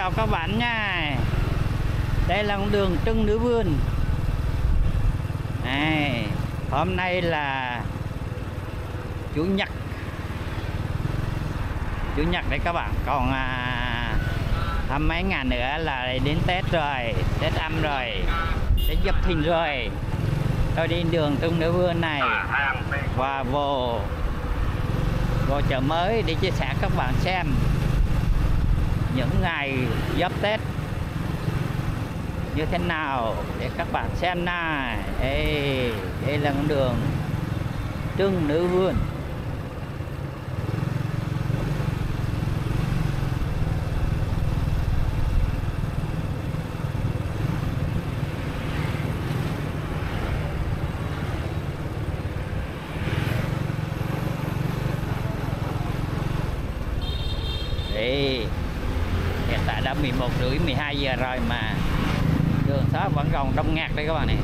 chào các bạn nha. Đây là con đường Trưng Nữ Vương. Này, hôm nay là Chủ nhật. Chủ nhật đấy các bạn. Còn mấy ngày nữa là đến Tết rồi, Tết âm rồi, Tết Giáp Thìn rồi. Tôi đi đường Trưng Nữ Vương này và vô Chợ Mới để chia sẻ các bạn xem những ngày giáp Tết như thế nào để các bạn xem này. Đây là con đường Trưng Nữ Vương. Hiện tại đã 11:30, 12 giờ rồi mà đường xá vẫn còn đông nghẹt đây các bạn này.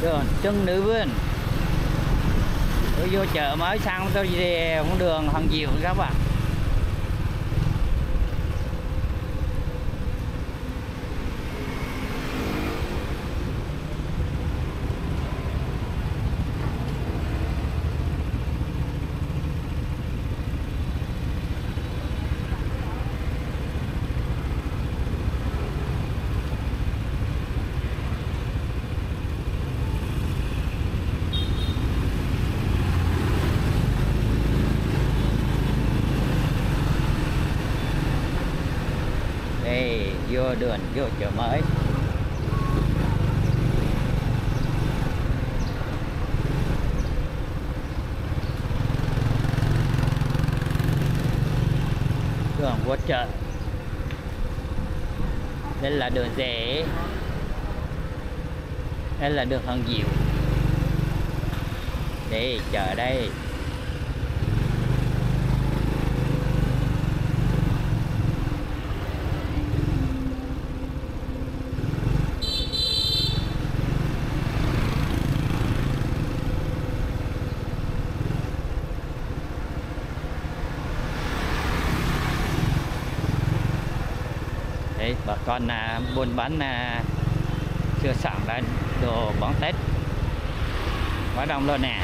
Đường Trưng Nữ Vương. Tôi vô Chợ Mới sang tôi về con đường Hoàng Diệu các bạn. Vô đường vô Chợ Mới. Đường vô chợ. Đây là đường rẽ. Đây là đường Hoàng Diệu. Đây chợ đây. Bà con buôn bán chưa sẵn ra đồ bán Tết quá đông luôn nè.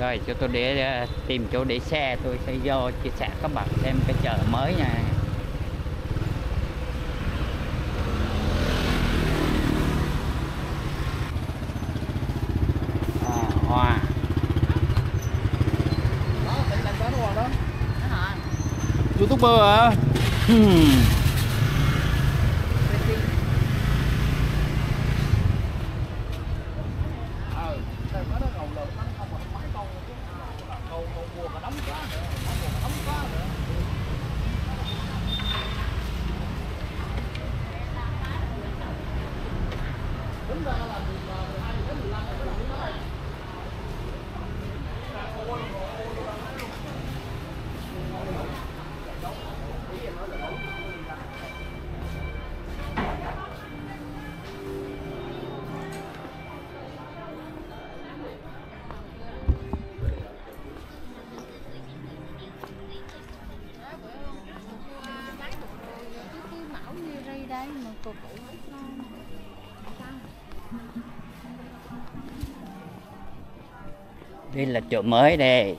Rồi cho tôi để tìm chỗ để xe, tôi sẽ vô chia sẻ các bạn xem cái Chợ Mới nha. Hoa. Đó, tỉnh làm cái hoa đó. YouTuber hả? Đây là Chợ Mới đây.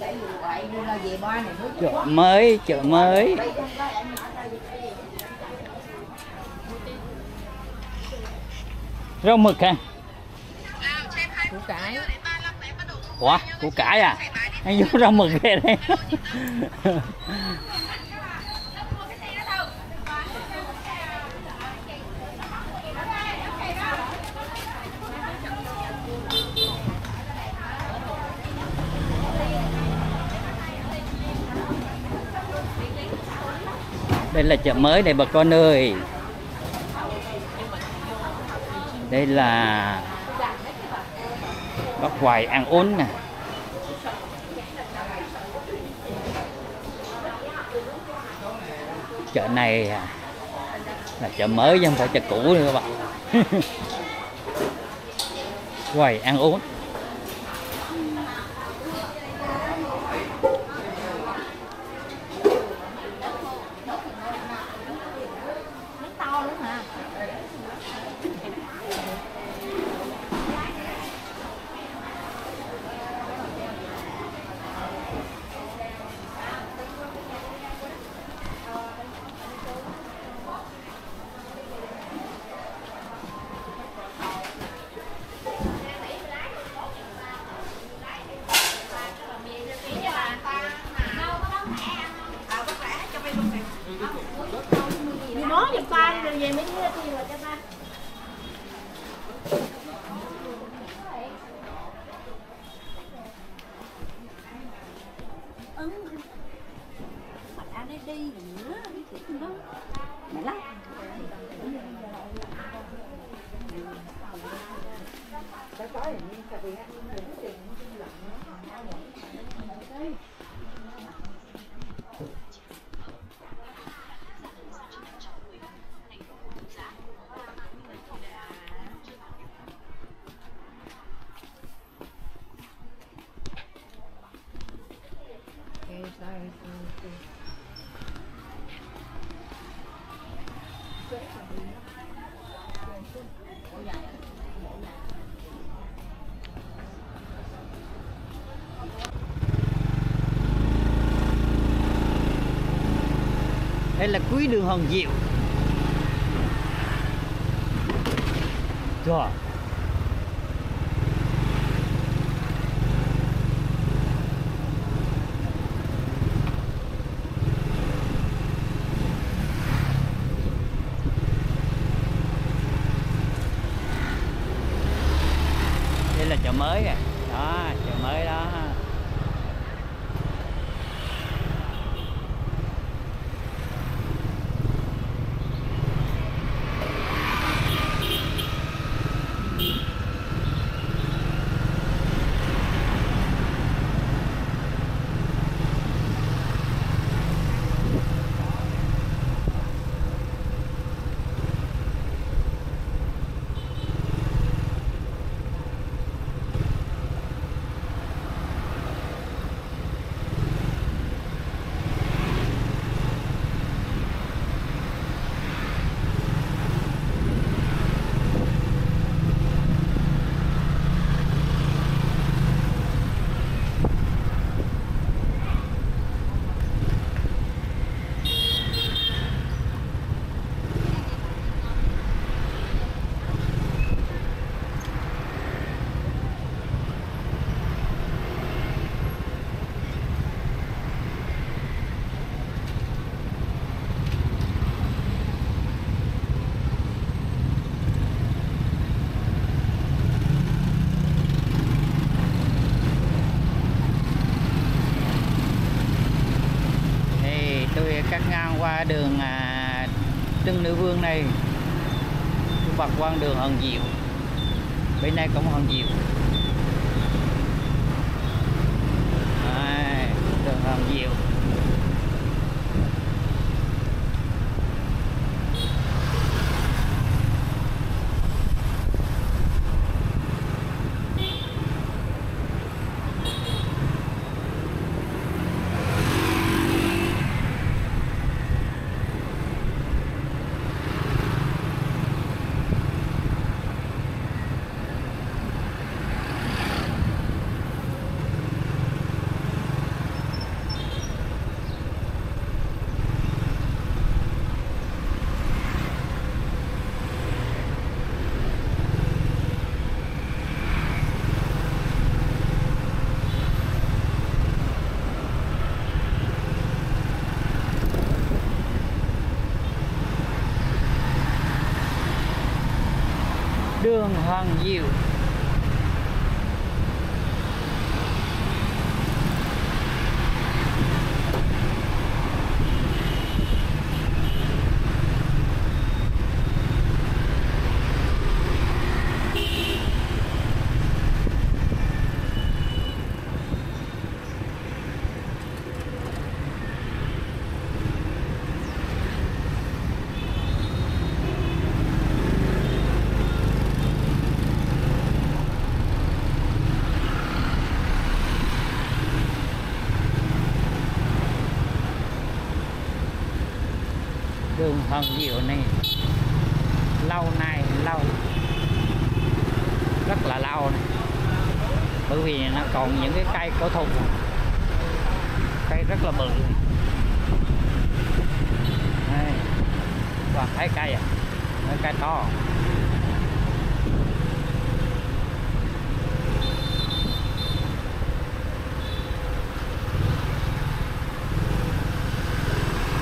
Hãy subscribe Chợ Mới, Chợ Mới. Rau mực hả? Củ cải. Ủa, củ cải à? Anh vô rau mực kìa đây. Đây là chợ mới này bà con ơi. Đây là bác hoài ăn uống nè. Chợ này là chợ mới chứ không phải chợ cũ nữa các bạn. Hoài ăn uống. Đây là cuối đường Hoàng Diệu. Trời. Đây là chợ mới kìa. Đó, chợ mới đó. Đường Trưng Nữ Vương này bật quang đường Hoàng Diệu, bên đây cũng Hoàng Diệu. Đây, đường Hoàng Diệu. đường Hoàng Diệu. Đường Hoàng Diệu này lâu rất là lâu này, bởi vì nó còn những cái cây cổ thụ, cây rất là bự này, toàn thấy cây à, mấy cây to.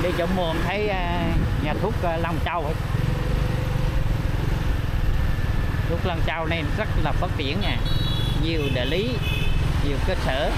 Đi chỗ mồm thấy nhà thuốc Long Châu ấy. Thuốc Long Châu này rất là phát triển nha, nhiều đại lý, nhiều cơ sở.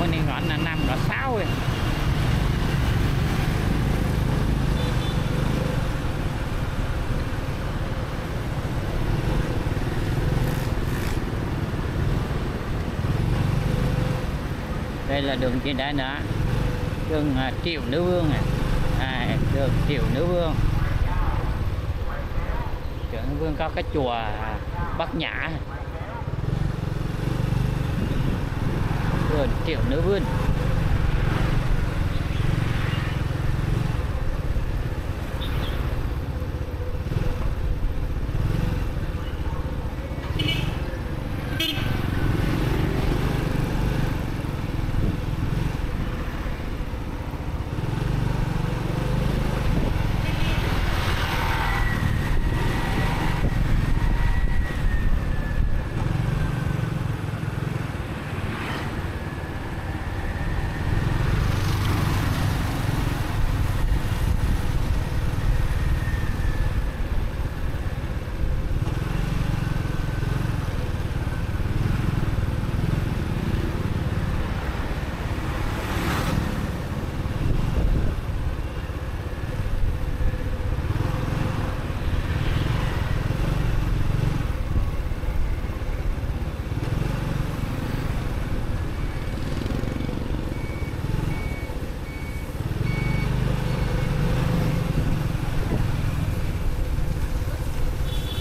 Ủa này ngọn là 5 là 6 rồi. Đây là đường trên đá nữa, đường Triệu Nữ Vương này. Đường Triệu Nữ Vương. Triệu Nữ Vương có cái chùa Bát Nhã. Triệu Nữ Vương.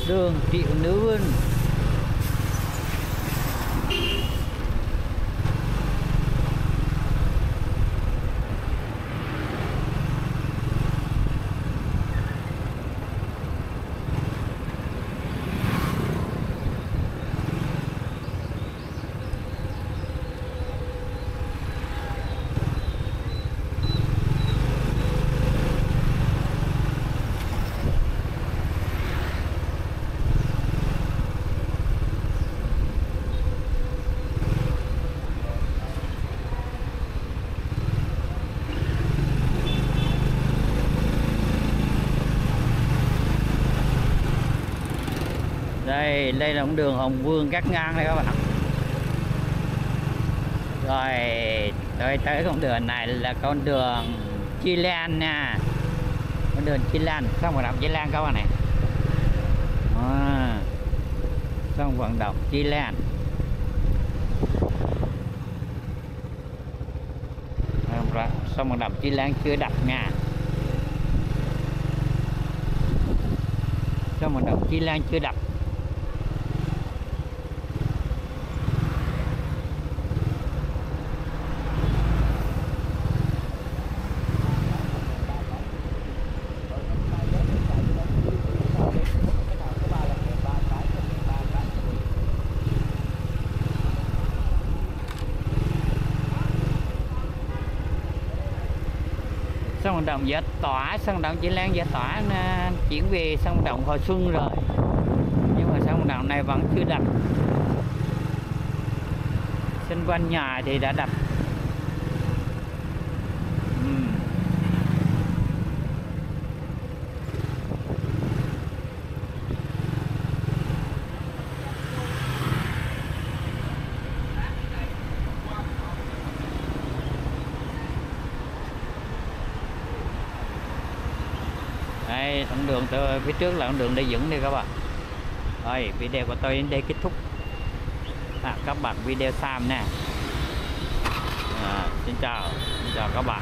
Đường Triệu Nữ Vương. Thì đây là cũng đường Hồng Vương cắt ngang đây các bạn. Rồi tới con đường này là con đường Chi Lăng nha. Con đường Chi Lăng, xong vận động Chi Lăng các bạn này. Xong vận động Chi Lăng. Xong vận động Chi Lăng chưa đặt nha. Xong vận động Chi Lăng chưa đặt. Sân vận động Giải Tỏa, sân vận động Chi Lăng Giải Tỏa chuyển về sân vận động Hồi Xuân rồi, nhưng mà sân vận động này vẫn chưa đập. Xung quanh nhà thì đã đập. Đây, con đường từ phía trước là con đường Lê Duẩn đi các bạn. Rồi, video của tôi đến đây kết thúc. Các bạn video Sam nè. Xin chào các bạn.